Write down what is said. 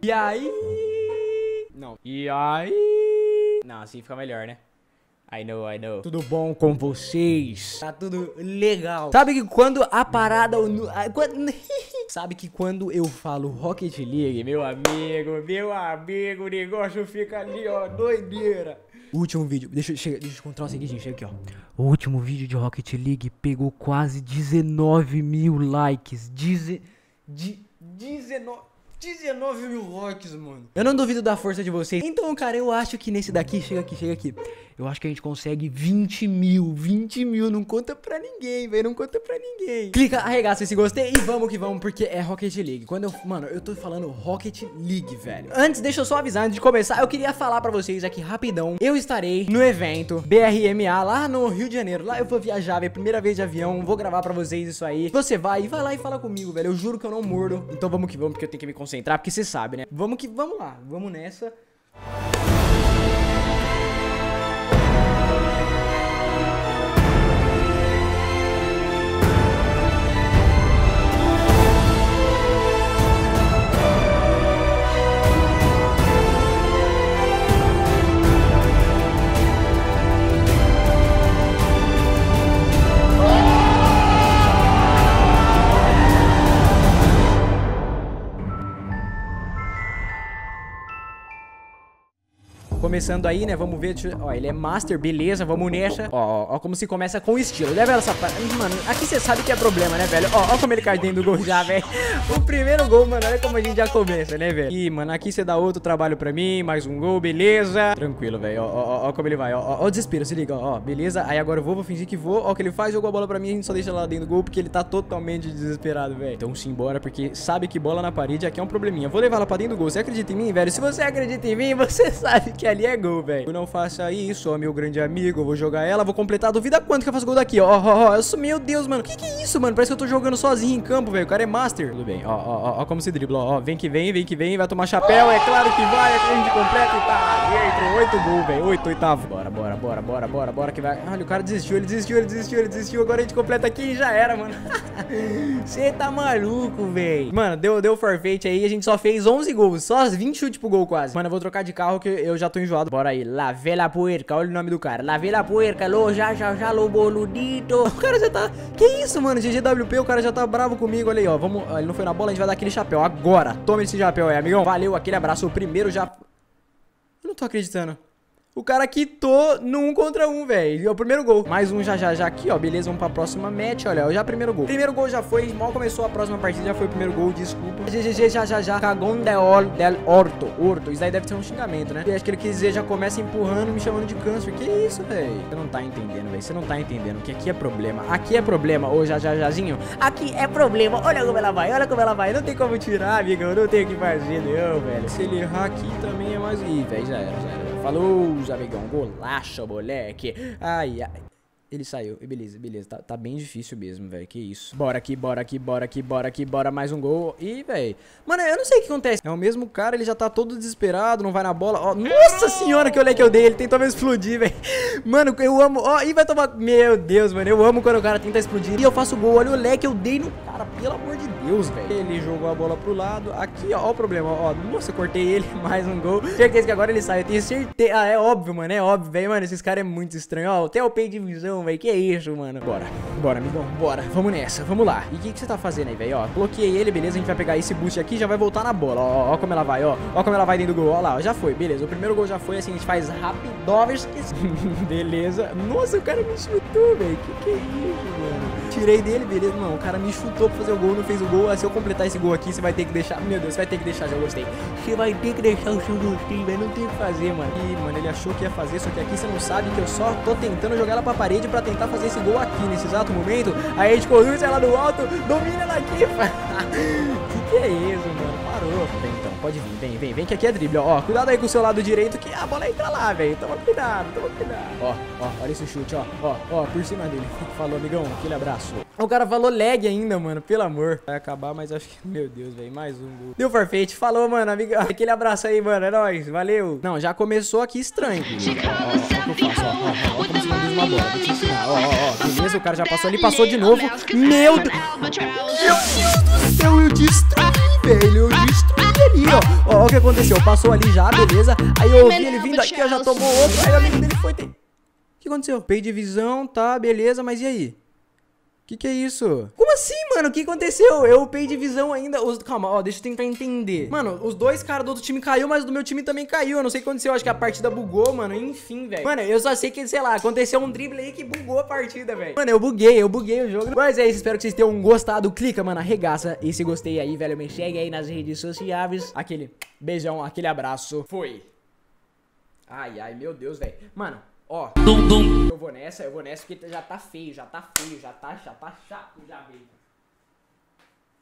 E aí... Não. E aí... Não, assim fica melhor, né? I know, I know. Tudo bom com vocês? Tá tudo legal. Sabe que quando a parada... Sabe que quando eu falo Rocket League, meu amigo, o negócio fica ali, ó, doideira. O último vídeo, deixa eu controlar o seguinte, chega aqui, ó. O último vídeo de Rocket League pegou quase 19 mil likes. 19 mil likes, mano. Eu não duvido da força de vocês. Então, cara, eu acho que nesse daqui, chega aqui. Eu acho que a gente consegue 20 mil. Não conta pra ninguém, velho. Não conta pra ninguém. Clica, arregaça esse gostei e vamos que vamos, porque é Rocket League. Mano, eu tô falando Rocket League, velho. Antes, deixa eu só avisar, antes de começar, eu queria falar pra vocês aqui rapidão. Eu estarei no evento BRMA lá no Rio de Janeiro. Lá eu vou viajar, velho. Primeira vez de avião. Vou gravar pra vocês isso aí. Você vai lá e fala comigo, velho. Eu juro que eu não mordo. Então vamos que vamos, porque eu tenho que me concentrar. Porque você sabe, né? Vamos lá, vamos nessa. Começando aí, né? Vamos ver. Ó, ele é master, beleza. Vamos nessa. Ó, como se começa com estilo. Leva ela, sapato. Mano, aqui você sabe que é problema, né, velho? Ó, como ele cai dentro do gol já, velho. O primeiro gol, mano. Olha como a gente já começa, né, velho? Ih, mano, aqui você dá outro trabalho pra mim. Mais um gol, beleza. Tranquilo, velho. Ó, como ele vai. Ó, o desespero, se liga. Ó, beleza. Aí agora eu vou fingir que vou. Ó, o que ele faz, jogou a bola pra mim. A gente só deixa ela lá dentro do gol porque ele tá totalmente desesperado, velho. Então simbora, porque sabe que bola na parede aqui é um probleminha. Vou levar ela pra dentro do gol. Você acredita em mim, velho? Se você acredita em mim, você sabe que ali é gol, velho. Eu não faça isso, ó, meu grande amigo. Eu vou jogar ela, vou completar. Duvida quanto que eu faço gol daqui, ó. Eu sou... Meu Deus, mano. Que é isso, mano? Parece que eu tô jogando sozinho em campo, velho. O cara é master. Tudo bem, ó. Como se dribla, ó. Vem que vem. Vai tomar chapéu. É claro que vai. É claro que completa e tá. E entrou 8 gols, velho. 8, 8º. Bora, que vai. Olha, o cara desistiu. Agora a gente completa aqui e já era, mano. Você tá maluco, velho. Mano, deu forfeit aí. A gente só fez 11 gols. Só 20 chutes pro gol quase. Mano, eu vou trocar de carro que eu já tô enjoado. Bora aí, Lave la Puerca, olha o nome do cara, Lave la Puerca, lo, já, lo, boludito. O cara já tá, que isso, mano, GGWP, o cara já tá bravo comigo, olha aí, ó, vamos, ele não foi na bola, a gente vai dar aquele chapéu, agora, toma esse chapéu aí, amigão, valeu, aquele abraço, o primeiro já, eu não tô acreditando. O cara quitou no 1 contra 1, velho. É o primeiro gol. Mais um já aqui, ó. Beleza, vamos pra próxima match. Olha, ó, já primeiro gol. Primeiro gol já foi. Mal começou a próxima partida, já foi o primeiro gol, desculpa. GG, já. Cagão del Horto. Horto. Isso daí deve ser um xingamento, né? Eu acho que ele quis dizer, já começa empurrando, me chamando de câncer. Que isso, velho? Você não tá entendendo, velho. Você não tá entendendo que aqui é problema. Aqui é problema. Ô, já, jazinho. Aqui é problema. Olha como ela vai, olha como ela vai. Não tem como tirar, amigão. Não tem o que fazer, não, velho. Se ele errar aqui também é mais... Ih, velho, já era. Falou, amigão, golaço, moleque. Ai. Ele saiu, beleza, tá bem difícil mesmo, velho, que isso. Bora aqui, mais um gol. Ih, velho, mano, eu não sei o que acontece. É o mesmo cara, ele já tá todo desesperado, não vai na bola, ó, nossa senhora, que olhei que eu dei. Ele tentou mesmo explodir, velho, mano, eu amo. Ó, e vai tomar, meu Deus, mano, eu amo quando o cara tenta explodir e eu faço gol. Olha o leque, eu dei no cara, pelo amor de Deus, velho. Ele jogou a bola pro lado, aqui, ó, o problema, ó, nossa, eu cortei ele, mais um gol. Certeza que agora ele sai, eu tenho certeza. Ah, é óbvio, mano, velho, mano, esses caras é muito estranho, ó, até o pay de visão. Véio, que é isso, mano? Bora, amigão, bora. Vamos nessa, vamos lá. E o que você tá fazendo aí, velho? Ó, bloqueei ele, beleza. A gente vai pegar esse boost aqui, já vai voltar na bola. Ó, como ela vai, ó. Ó como ela vai dentro do gol. Ó lá, ó, já foi, beleza. O primeiro gol já foi, assim, a gente faz rapidovers. Beleza. Nossa, o cara me chutou, velho. Que é isso, mano? Tirei dele, beleza. Não, o cara me chutou pra fazer o gol, não fez o gol. Se eu completar esse gol aqui, você vai ter que deixar. Meu Deus, você vai ter que deixar, já gostei. Você vai ter que deixar o seu gostei, velho. Não tem o que fazer, mano. Ih, mano, ele achou que ia fazer, só que aqui você não sabe que eu só tô tentando jogar ela pra parede pra tentar fazer esse gol aqui, nesse exato momento. Aí a gente conduz ela no alto, domina ela aqui. Que é isso, mano? Parou. Vem então, pode vir, vem que aqui é drible, ó. Cuidado aí com o seu lado direito que a bola entra lá, velho. Toma cuidado. Ó, olha esse chute, ó, por cima dele. Falou, amigão, aquele abraço. O cara falou lag ainda, mano, pelo amor. Vai acabar, mas acho que... Meu Deus, velho, mais um gol. Deu forfeit, falou, mano, amigão. Aquele abraço aí, mano, é nóis, valeu. Não, já começou aqui estranho. Ó, fiz uma bola. Vou te ensinar. Ó, beleza? O cara já passou ali, passou de novo. Meu Deus! Meu Deus do céu, eu distraí, velho. Eu distraí ali, ó. Ó, o que aconteceu? Passou ali já, beleza? Aí eu ouvi ele vindo aqui, ó, já tomou outro. Aí o amigo dele foi. O que aconteceu? Perdi visão, tá, beleza, mas e aí? Que é isso? Como assim, mano? O que aconteceu? Eu upei de visão ainda. Calma, ó, deixa eu tentar entender. Mano, os dois caras do outro time caiu, mas do meu time também caiu. Eu não sei o que aconteceu. Acho que a partida bugou, mano. Enfim, velho. Mano, eu só sei que, sei lá, aconteceu um drible aí que bugou a partida, velho. Mano, eu buguei o jogo. Mas é isso, espero que vocês tenham gostado. Clica, mano, arregaça esse gostei aí, velho. Me segue aí nas redes sociais. Aquele beijão, aquele abraço. Foi. Ai, ai, meu Deus, velho. Mano. Ó, eu vou nessa, porque já tá feio, já tá chato já, velho.